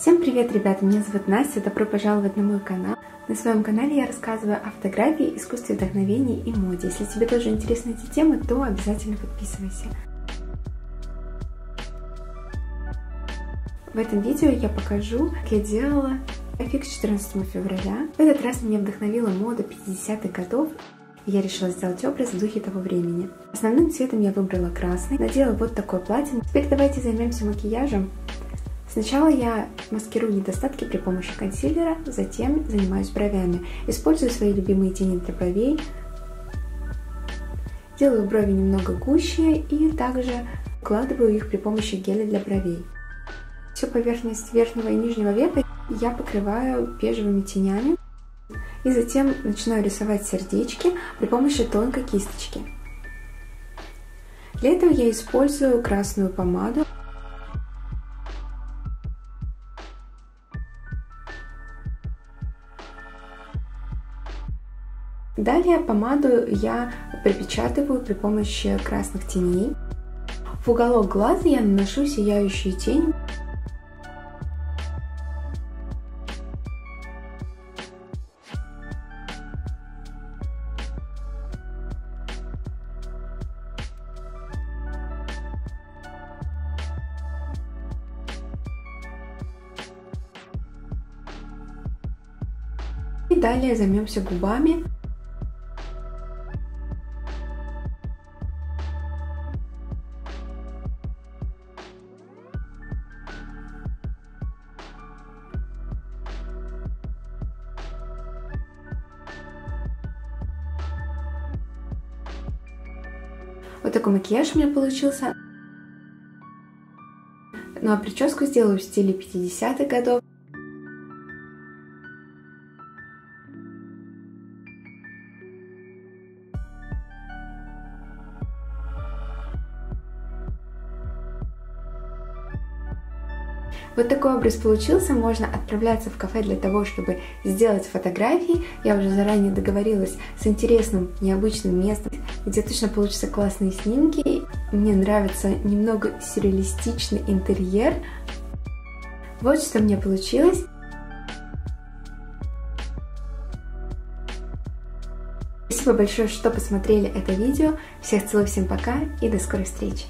Всем привет, ребята! Меня зовут Настя, добро пожаловать на мой канал. На своем канале я рассказываю о фотографии, искусстве вдохновения и моде. Если тебе тоже интересны эти темы, то обязательно подписывайся. В этом видео я покажу, как я делала эффект 14 февраля. В этот раз меня вдохновила мода 50-х годов. Я решила сделать образ в духе того времени. Основным цветом я выбрала красный, надела вот такое платье. Теперь давайте займемся макияжем. Сначала я маскирую недостатки при помощи консилера, затем занимаюсь бровями. Использую свои любимые тени для бровей. Делаю брови немного гуще и также укладываю их при помощи геля для бровей. Всю поверхность верхнего и нижнего века я покрываю бежевыми тенями. И затем начинаю рисовать сердечки при помощи тонкой кисточки. Для этого я использую красную помаду. Далее помаду я припечатываю при помощи красных теней. В уголок глаза я наношу сияющую тень. И далее займемся губами. Вот такой макияж у меня получился. Ну а прическу сделаю в стиле 50-х годов. Вот такой образ получился, можно отправляться в кафе для того, чтобы сделать фотографии. Я уже заранее договорилась с интересным, необычным местом, где точно получатся классные снимки. Мне нравится немного сюрреалистичный интерьер. Вот что у меня получилось. Спасибо большое, что посмотрели это видео. Всех целую, всем пока и до скорой встречи!